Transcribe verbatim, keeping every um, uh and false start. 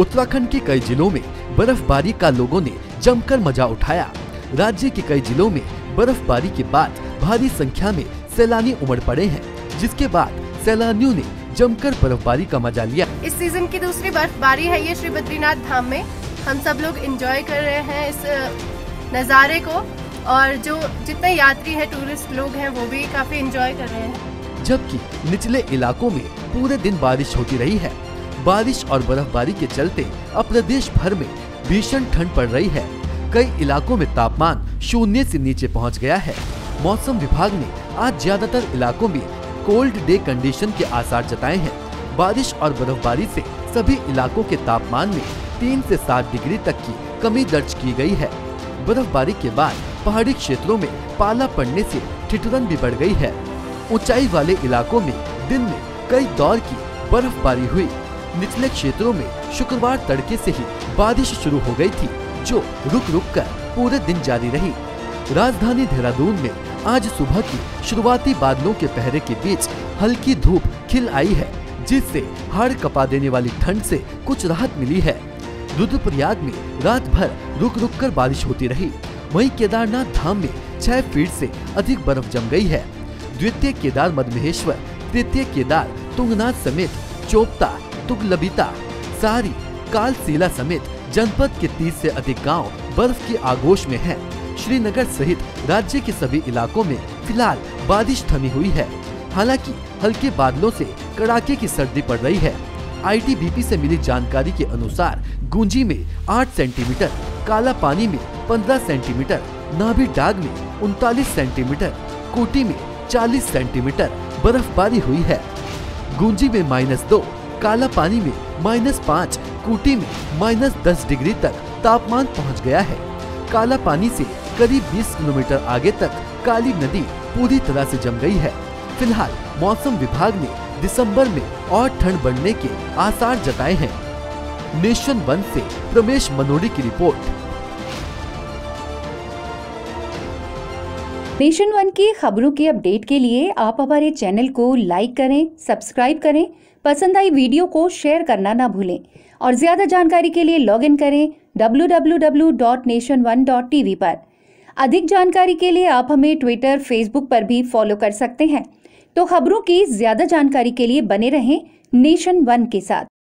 उत्तराखंड के कई जिलों में बर्फबारी का लोगों ने जमकर मजा उठाया। राज्य के कई जिलों में बर्फबारी के बाद भारी संख्या में सैलानी उमड़ पड़े हैं, जिसके बाद सैलानियों ने जमकर बर्फबारी का मजा लिया। इस सीजन की दूसरी बर्फबारी है ये श्री बद्रीनाथ धाम में। हम सब लोग एंजॉय कर रहे हैं इस नज़ारे को, और जो जितने यात्री हैं, टूरिस्ट लोग हैं, वो भी काफी एंजॉय कर रहे हैं। जबकि निचले इलाकों में पूरे दिन बारिश होती रही है। बारिश और बर्फबारी के चलते अब प्रदेश भर में भीषण ठंड पड़ रही है। कई इलाकों में तापमान शून्य से नीचे पहुंच गया है। मौसम विभाग ने आज ज्यादातर इलाकों में कोल्ड डे कंडीशन के आसार जताए हैं। बारिश और बर्फबारी से सभी इलाकों के तापमान में तीन से सात डिग्री तक की कमी दर्ज की गई है। बर्फबारी के बाद पहाड़ी क्षेत्रों में पाला पड़ने से ठिठुरन भी बढ़ गई है। ऊंचाई वाले इलाकों में दिन में कई दौर की बर्फबारी हुई। निचले क्षेत्रों में शुक्रवार तड़के से ही बारिश शुरू हो गई थी, जो रुक रुक कर पूरे दिन जारी रही। राजधानी देहरादून में आज सुबह की शुरुआती बादलों के पहरे के बीच हल्की धूप खिल आई है, जिससे हाड़ कपा देने वाली ठंड से कुछ राहत मिली है। रुद्रप्रयाग में रात भर रुक रुक कर बारिश होती रही। वहीं केदारनाथ धाम में छह फीट से अधिक बर्फ जम गई है। द्वितीय केदार मदमेश्वर, तृतीय केदार तुंगनाथ समेत चोपता, तुगलबीता, सारी, कालसीला समेत जनपद के तीस से अधिक गांव बर्फ की आगोश में हैं। श्रीनगर सहित राज्य के सभी इलाकों में फिलहाल बारिश थमी हुई है। हालांकि हल्के बादलों से कड़ाके की सर्दी पड़ रही है। आई टी बी पी से मिली जानकारी के अनुसार गूंजी में आठ सेंटीमीटर, काला पानी में पंद्रह सेंटीमीटर, नाभी डाग में उनतालीस सेंटीमीटर, कोटी में चालीस सेंटीमीटर बर्फबारी हुई है। गूंजी में माइनस दो, काला पानी में माइनस पाँच, कोटी में माइनस दस डिग्री तक तापमान पहुंच गया है। काला पानी से करीब बीस किलोमीटर आगे तक काली नदी पूरी तरह से जम गई है। फिलहाल मौसम विभाग ने दिसंबर में और ठंड बढ़ने के आसार जताए हैं। नेशन वन से रमेश मनोरी की रिपोर्ट। नेशन वन की खबरों के अपडेट के लिए आप हमारे चैनल को लाइक करें, सब्सक्राइब करें, पसंद आई वीडियो को शेयर करना ना भूलें और ज्यादा जानकारी के लिए लॉग इन करें W W W dot nation one dot T V पर। अधिक जानकारी के लिए आप हमें ट्विटर, फेसबुक पर भी फॉलो कर सकते हैं। तो खबरों की ज्यादा जानकारी के लिए बने रहें नेशन वन के साथ।